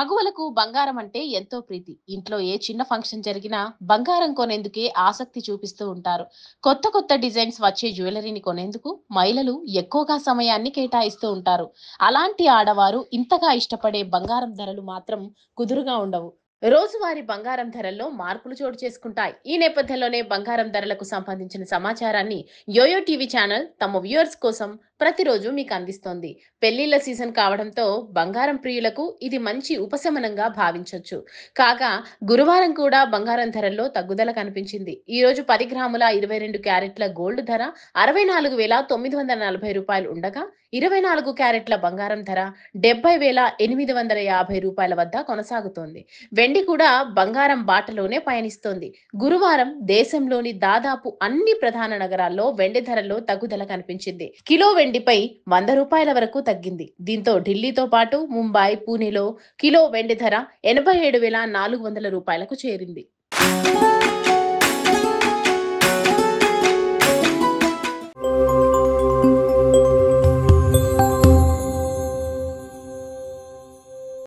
మగువలకు బంగారం అంటే ఎంతో ప్రీతి. ఇంట్లో ఏ చిన్న ఫంక్షన్ జరిగినా బంగారం కొనేందుకే ఆసక్తి చూపిస్తూ ఉంటారు. కొత్త కొత్త డిజైన్స్ వచ్చే జ్యువెలరీని కొనేందుకు మహిళలు ఎక్కువగా సమయాన్ని కేటాయిస్తూ ఉంటారు. అలాంటి ఆడవారు ఇంతగా ఇష్టపడే బంగారం ధరలు మాత్రం కుదురుగా ఉండవు. రోజువారీ బంగారం ధరల్లో మార్పులు చోటు చేసుకుంటాయి. ఈ నేపథ్యంలోనే బంగారం ధరలకు సంబంధించిన సమాచారాన్ని యోయో టీవీ ఛానల్ తమ వ్యూయర్స్ కోసం ప్రతిరోజు మీకు అందిస్తోంది. పెళ్లిళ్ల సీజన్ కావడంతో బంగారం ప్రియులకు ఇది మంచి ఉపశమనంగా భావించవచ్చు. కాగా గురువారం కూడా బంగారం ధరల్లో తగ్గుదల కనిపించింది. ఈ రోజు 10 గ్రాముల 22 క్యారెట్ల గోల్డ్ ధర 64,940 రూపాయలు ఉండగా, 24 క్యారెట్ల బంగారం ధర 70,850 రూపాయల వద్ద కొనసాగుతోంది. వెండి కూడా బంగారం బాటలోనే పయనిస్తోంది. గురువారం దేశంలోని దాదాపు అన్ని ప్రధాన నగరాల్లో వెండి ధరల్లో తగ్గుదల కనిపించింది. కిలో వెండిపై 100 రూపాయల వరకు తగ్గింది. దీంతో ఢిల్లీతో పాటు ముంబై, పూణేలో కిలో వెండి ధర 87,400 రూపాయలకు చేరింది.